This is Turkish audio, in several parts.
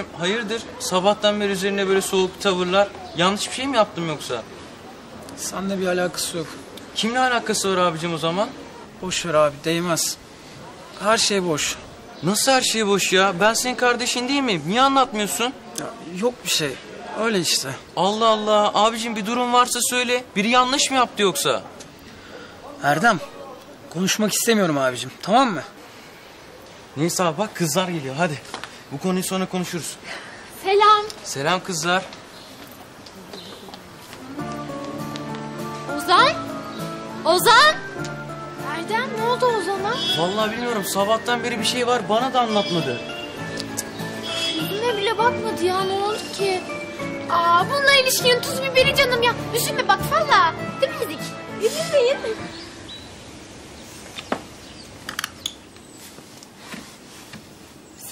Aslı'cığım hayırdır? Sabahtan beri üzerine böyle soğuk tavırlar. Yanlış bir şey mi yaptım yoksa? Seninle bir alakası yok. Kimle alakası var abicim o zaman? Boş ver abi, değmez. Her şey boş. Nasıl her şey boş ya? Ben senin kardeşin değil miyim? Niye anlatmıyorsun? Ya, yok bir şey. Öyle işte. Allah Allah. Abicim bir durum varsa söyle. Biri yanlış mı yaptı yoksa? Erdem, konuşmak istemiyorum abicim. Tamam mı? Neyse abi bak kızlar geliyor. Hadi. Bu konuyu sonra konuşuruz. Selam. Selam kızlar. Ozan? Ozan? Erdem ne oldu Ozan'a? Vallahi bilmiyorum. Sabahtan beri bir şey var. Bana da anlatmadı. Yüzüme bile bakmadı ya. Ne oldu ki? Aa bununla ilişkin tuz biberi canım ya. Üzülme bak valla. Değil mi dedik? Üzülmeyin.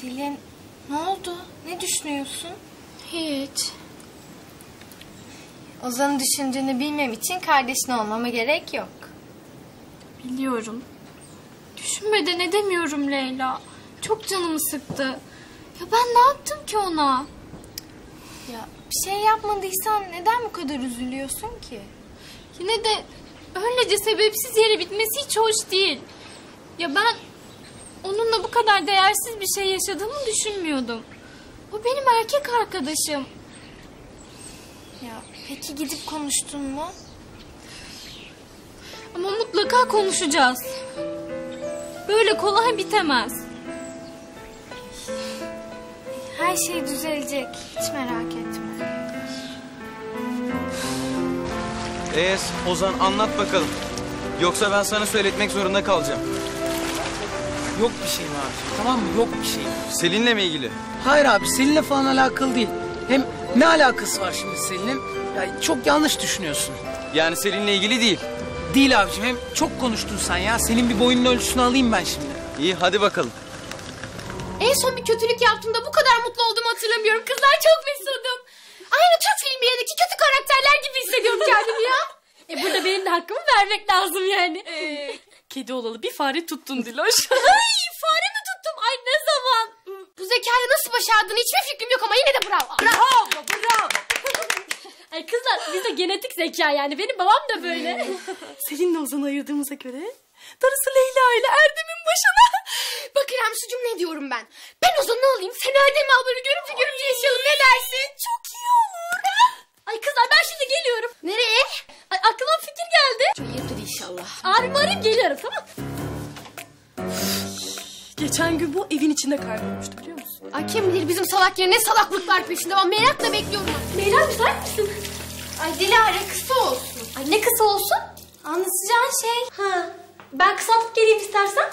Selin, ne oldu? Ne düşünüyorsun? Hiç. Ozan'ın düşündüğünü bilmem için kardeşin olmama gerek yok. Biliyorum. Düşünmeden edemiyorum Leyla. Çok canımı sıktı. Ya ben ne yaptım ki ona? Ya bir şey yapmadıysan neden bu kadar üzülüyorsun ki? Yine de öylece sebepsiz yere bitmesi hiç hoş değil. Ya ben onunla bu kadar değersiz bir şey yaşadığımı düşünmüyordum. O benim erkek arkadaşım. Ya peki gidip konuştun mu? Ama mutlaka konuşacağız. Böyle kolay bitemez. Her şey düzelecek. Hiç merak etme. Ozan anlat bakalım. Yoksa ben sana söyletmek zorunda kalacağım. Yok bir şey abi. Tamam mı? Yok bir şey. Selin'le mi ilgili? Hayır abi. Selin'le falan alakalı değil. Hem ne alakası var şimdi Selin'in? Yani çok yanlış düşünüyorsun. Yani Selin'le ilgili değil. Değil abicim. Hem çok konuştun sen ya. Selin bir boyunun ölçüsünü alayım ben şimdi. İyi hadi bakalım. En son bir kötülük yaptığımda bu kadar mutlu olduğumu hatırlamıyorum. Kızlar çok mesudum. Aynı Türk filmlerindeki kötü karakterler gibi hissediyorum kendimi ya. Burada benim de hakkımı vermek lazım yani. Kedi olalı bir fare tuttun Diloş. Ay fare mi tuttum? Ay ne zaman? Bu zekayı nasıl başardın? Hiçbir fikrim yok ama yine de bravo. Bravo, bravo. Ay kızlar bizde genetik zeka yani. Benim babam da böyle. Selin'le Ozan'ı ayırdığımıza göre... Darısı Leyla ile Erdem'in başına. Bak İremsulcum ne diyorum ben? Ben Ozan'ı alayım, sen Erdem'i al böyle görüntü görüntü yaşayalım ne dersin? Çok iyi olur. Ay kızlar ben şimdi geliyorum. Nereye? Ay aklıma fikir geldi. Çok iyidir inşallah. Abimi arayayım geliyorum tamam. Geçen gün bu evin içinde kaybolmuştu biliyor musun? Ay kim bilir bizim salak yerine salaklıklar peşinde. Ben merakla bekliyorum. Leyla müsait misin? Ay Dilara kısa olsun. Ay ne kısa olsun? Anlatacağın şey. Ha. Ben kısaltıp geleyim istersen.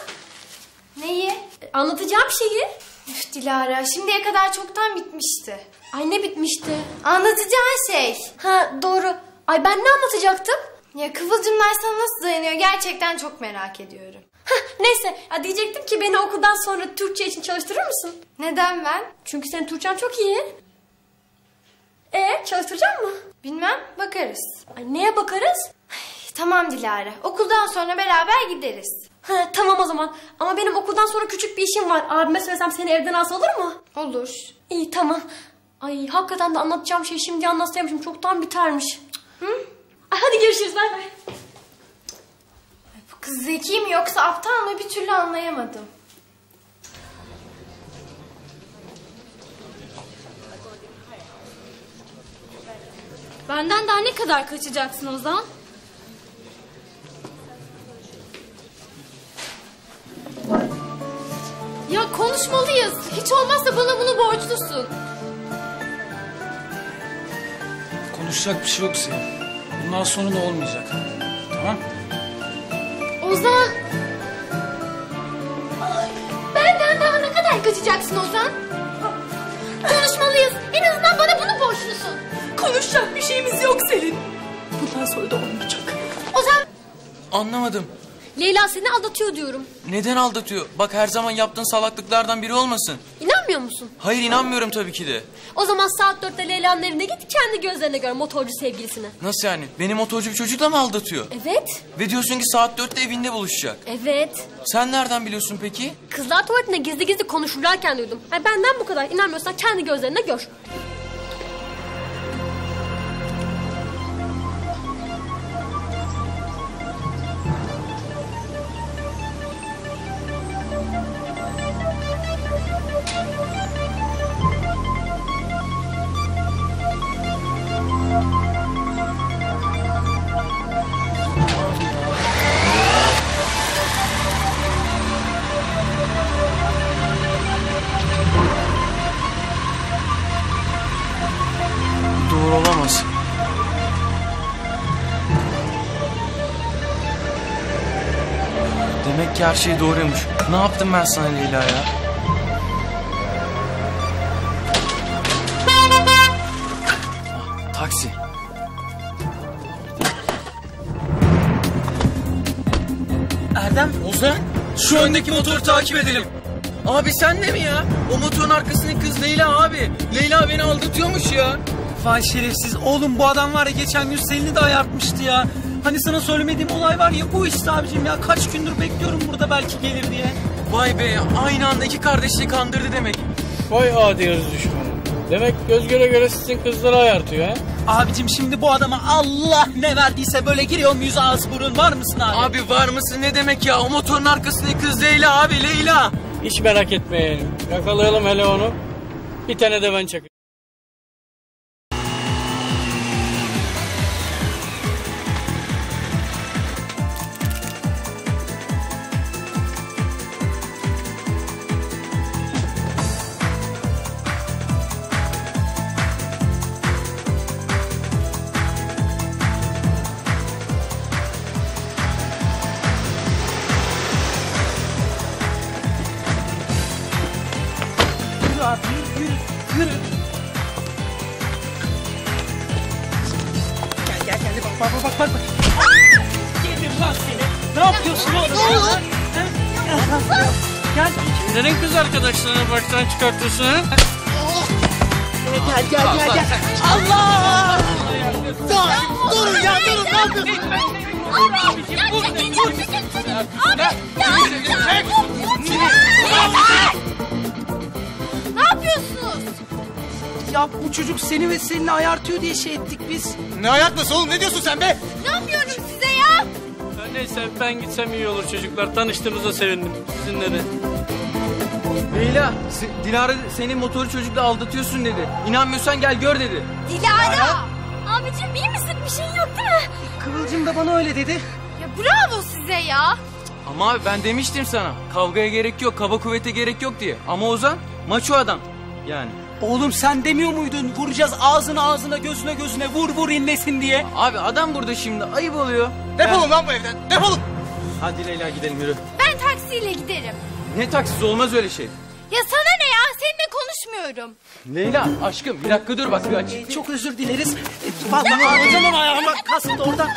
Neyi? Anlatacağım şeyi. Üf Dilara şimdiye kadar çoktan bitmişti. Ay ne bitmişti? Anlatacağın şey. Ha doğru. Ay ben ne anlatacaktım? Ya Kıvılcımlar sana nasıl dayanıyor gerçekten çok merak ediyorum. Hah neyse ya diyecektim ki beni okuldan sonra Türkçe için çalıştırır mısın? Neden ben? Çünkü senin Türkçen çok iyi. Çalıştıracak mı? Bilmem bakarız. Ay neye bakarız? Tamam Dilara. Okuldan sonra beraber gideriz. Ha, tamam o zaman. Ama benim okuldan sonra küçük bir işim var. Abime söylesem seni evden alsa olur mu? Olur. İyi tamam. Ay hakikaten de anlatacağım şey şimdi anlatsaymışım. Çoktan bitermiş. Hı? Ay, hadi görüşürüz. Bay bay. Bu kız zeki mi yoksa aptal mı bir türlü anlayamadım. Benden daha ne kadar kaçacaksın Ozan? Ya konuşmalıyız. Hiç olmazsa bana bunu borçlusun. Konuşacak bir şey yok senin. Bundan sonra da olmayacak. Tamam? Ozan! Ay, benden daha ne kadar kaçacaksın Ozan? Konuşmalıyız. En azından bana bunu borçlusun. Konuşacak bir şeyimiz yok Selin. Bundan sonra da olmayacak. Ozan! Anlamadım. Leyla seni aldatıyor diyorum. Neden aldatıyor? Bak her zaman yaptığın salaklıklardan biri olmasın. İnanmıyor musun? Hayır inanmıyorum tabii ki de. O zaman saat 4'te Leyla'nın evine git, kendi gözlerine gör motorcu sevgilisini. Nasıl yani? Beni motorcu bir çocukla mı aldatıyor? Evet. Ve diyorsun ki saat 4'te evinde buluşacak. Evet. Sen nereden biliyorsun peki? Kızlar tuvaletinde gizli gizli konuşurlarken duydum. Yani benden bu kadar inanmıyorsan kendi gözlerine gör. Her şey doğruymuş. Ne yaptım ben sana Leyla ya? Ah, taksi. Erdem, Ozan, şu öndeki motoru takip edelim. Abi sen de mi ya? O motorun arkasındaki kız Leyla abi. Leyla beni aldatıyormuş ya. Vay şerefsiz oğlum, bu adam var ya geçen gün Selin'i de ayartmıştı ya. Hani sana söylemediğim olay var ya, bu işte abicim ya. Kaç gündür bekliyorum burada belki gelir diye. Vay be, aynı anda iki kardeşi kandırdı demek. Vay adi yarız düşmanı. Demek göz göre göre sizin kızları ayartıyor ha? Abicim şimdi bu adama Allah ne verdiyse böyle giriyor muyuz ağız burun, var mısın abi? Abi var mısın ne demek ya, o motorun arkasındaki kız Leyla abi, Leyla. Hiç merak etmeyin, yakalayalım hele onu. Bir tane de ben çakayım. Arkadaşlarına baştan çıkartıyorsun ha? Gel gel gel gel. Allah! Durun ya, durun, ne yapıyorsun? Abi ya, çekin ya, çekin. Abi ya. Ne yapıyorsunuz? Ya bu çocuk seni ve Selin'i ayartıyor diye şey ettik biz. Ne ayartması oğlum, ne diyorsun sen be? Ne yapıyorum size ya? Neyse ben gitsem iyi olur çocuklar. Tanıştığımıza sevindim sizinle de. Leyla, Dilara senin motoru çocukla aldatıyorsun dedi. İnanmıyorsan gel gör dedi. Dilara! Abicim iyi misin? Bir şeyin yok değil mi? Kıvılcım da bana öyle dedi. Ya bravo size ya. Ama abi ben demiştim sana. Kavgaya gerek yok, kaba kuvvete gerek yok diye. Ama Ozan maço adam yani. Oğlum sen demiyor muydun? Vuracağız ağzına ağzına, gözüne gözüne, vur inlesin diye. Abi adam burada şimdi, ayıp oluyor. Defolun lan bu evden, defolun. Hadi Leyla gidelim, yürü. Ben taksiyle giderim. Ne taksisi, olmaz öyle şey. Ya sana ne ya, seninle konuşmuyorum. Leyla aşkım bir dakika dur, bak bir aç. Çok özür dileriz. Vallahi alacağım ama ayağıma kasıldı oradan.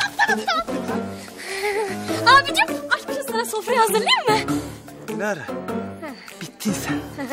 Abicim aç, sana sofrayı hazırlayayım mı? Dilara bittin sen.